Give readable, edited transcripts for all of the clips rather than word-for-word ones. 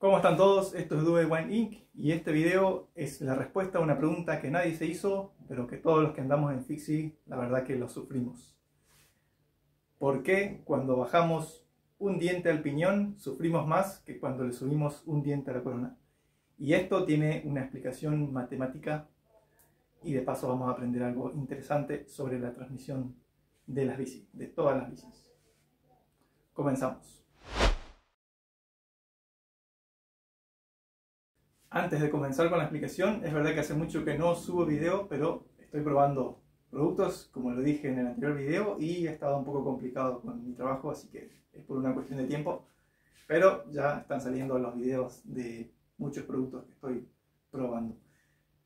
¿Cómo están todos? Esto es DueOne Inc. y este video es la respuesta a una pregunta que nadie se hizo, pero que todos los que andamos en Fixie, la verdad que lo sufrimos. ¿Por qué cuando bajamos un diente al piñón sufrimos más que cuando le subimos un diente a la corona? Y esto tiene una explicación matemática y de paso vamos a aprender algo interesante sobre la transmisión de las bicis, de todas las bicis. Comenzamos. Antes de comenzar con la explicación, es verdad que hace mucho que no subo video, pero estoy probando productos, como lo dije en el anterior video, y ha estado un poco complicado con mi trabajo, así que es por una cuestión de tiempo, pero ya están saliendo los videos de muchos productos que estoy probando.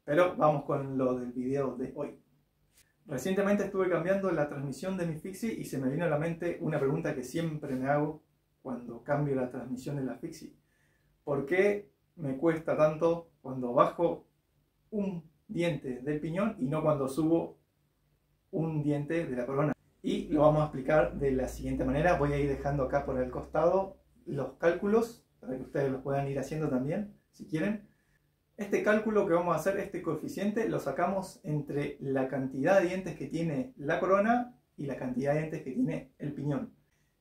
Pero vamos con lo del video de hoy. Recientemente estuve cambiando la transmisión de mi Fixie y se me vino a la mente una pregunta que siempre me hago cuando cambio la transmisión de la Fixie. ¿Por qué me cuesta tanto cuando bajo un diente del piñón y no cuando subo un diente de la corona? Y lo vamos a explicar de la siguiente manera. Voy a ir dejando acá por el costado los cálculos para que ustedes los puedan ir haciendo también, si quieren. Este cálculo que vamos a hacer, este coeficiente, lo sacamos entre la cantidad de dientes que tiene la corona y la cantidad de dientes que tiene el piñón.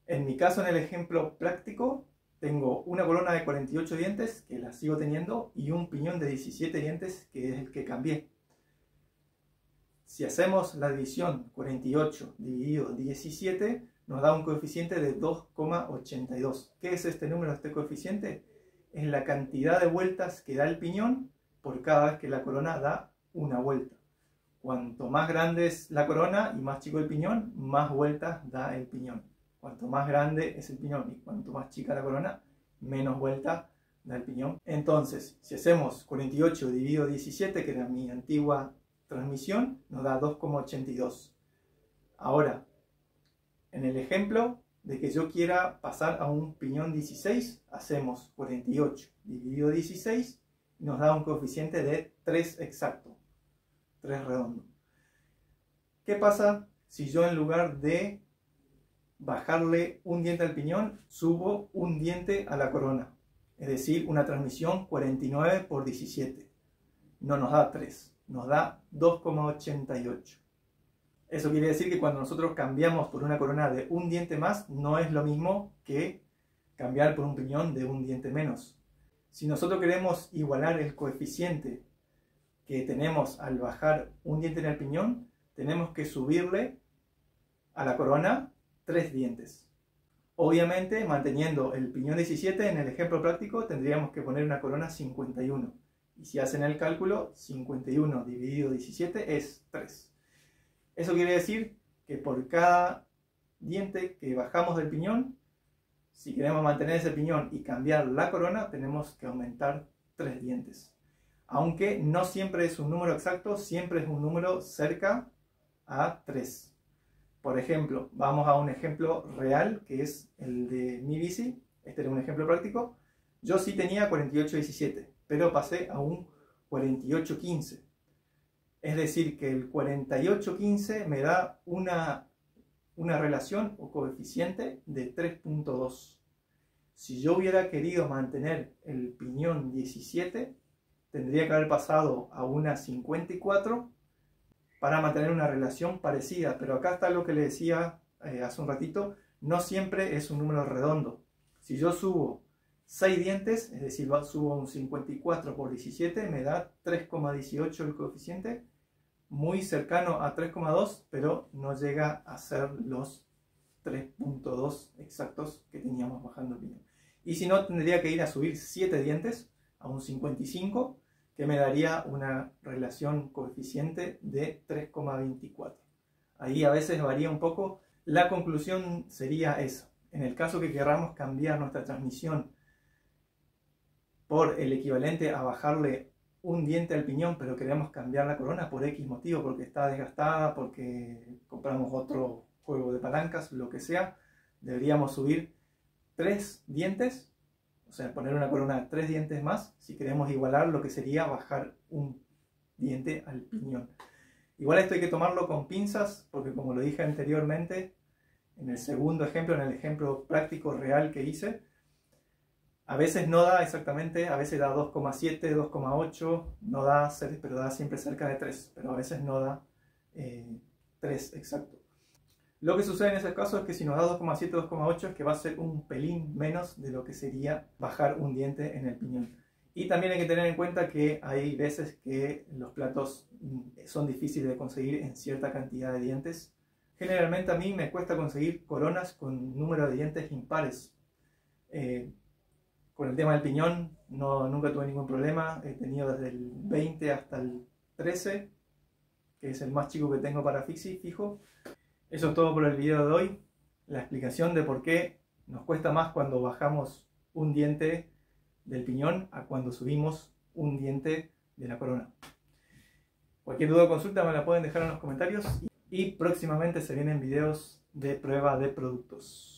En mi caso, en el ejemplo práctico, tengo una corona de 48 dientes, que la sigo teniendo, y un piñón de 17 dientes, que es el que cambié. Si hacemos la división 48 dividido 17, nos da un coeficiente de 2,82. ¿Qué es este número, este coeficiente? Es la cantidad de vueltas que da el piñón por cada vez que la corona da una vuelta. Cuanto más grande es la corona y más chico el piñón, más vueltas da el piñón. Cuanto más grande es el piñón y cuanto más chica la corona, menos vueltas da el piñón. Entonces, si hacemos 48 dividido 17, que era mi antigua transmisión, nos da 2,82. Ahora, en el ejemplo de que yo quiera pasar a un piñón 16, hacemos 48 dividido 16 y nos da un coeficiente de 3 exacto, 3 redondo. ¿Qué pasa si yo en lugar de bajarle un diente al piñón, subo un diente a la corona? Es decir, una transmisión 49 por 17. No nos da 3, nos da 2,88. Eso quiere decir que cuando nosotros cambiamos por una corona de un diente más, no es lo mismo que cambiar por un piñón de un diente menos. Si nosotros queremos igualar el coeficiente que tenemos al bajar un diente en el piñón, tenemos que subirle a la corona 3 dientes. Obviamente, manteniendo el piñón 17, en el ejemplo práctico tendríamos que poner una corona 51. Y si hacen el cálculo, 51 dividido 17 es 3. Eso quiere decir que por cada diente que bajamos del piñón, si queremos mantener ese piñón y cambiar la corona, tenemos que aumentar 3 dientes. Aunque no siempre es un número exacto, siempre es un número cerca a 3. Por ejemplo, vamos a un ejemplo real, que es el de mi bici. Este era un ejemplo práctico. Yo sí tenía 48-17, pero pasé a un 48-15. Es decir, que el 48-15 me da una relación o coeficiente de 3,2. Si yo hubiera querido mantener el piñón 17, tendría que haber pasado a una 54 para mantener una relación parecida. Pero acá está lo que le decía hace un ratito, no siempre es un número redondo. Si yo subo 6 dientes, es decir, subo un 54 por 17, me da 3,18 el coeficiente. Muy cercano a 3,2, pero no llega a ser los 3,2 exactos que teníamos bajando el piñón. Y si no, tendría que ir a subir 7 dientes a un 55, que me daría una relación coeficiente de 3,24. Ahí a veces varía un poco. La conclusión sería esa. En el caso que queramos cambiar nuestra transmisión por el equivalente a bajarle un diente al piñón, pero queremos cambiar la corona por X motivo, porque está desgastada, porque compramos otro juego de palancas, lo que sea, deberíamos subir 3 dientes, o sea, poner una corona de 3 dientes más, si queremos igualar lo que sería bajar un diente al piñón. Igual esto hay que tomarlo con pinzas, porque como lo dije anteriormente, en el segundo ejemplo, en el ejemplo práctico real que hice, A veces no da exactamente, a veces da 2,7, 2,8, no da 6, pero da siempre cerca de 3, pero a veces no da 3 exacto. Lo que sucede en ese caso es que si nos da 2,7, 2,8 es que va a ser un pelín menos de lo que sería bajar un diente en el piñón. Y también hay que tener en cuenta que hay veces que los platos son difíciles de conseguir en cierta cantidad de dientes. Generalmente a mí me cuesta conseguir coronas con número de dientes impares. Con el tema del piñón nunca tuve ningún problema. He tenido desde el 20 hasta el 13, que es el más chico que tengo para Fixi, fijo. Eso es todo por el video de hoy. La explicación de por qué nos cuesta más cuando bajamos un diente del piñón a cuando subimos un diente de la corona. Cualquier duda o consulta me la pueden dejar en los comentarios y próximamente se vienen videos de prueba de productos.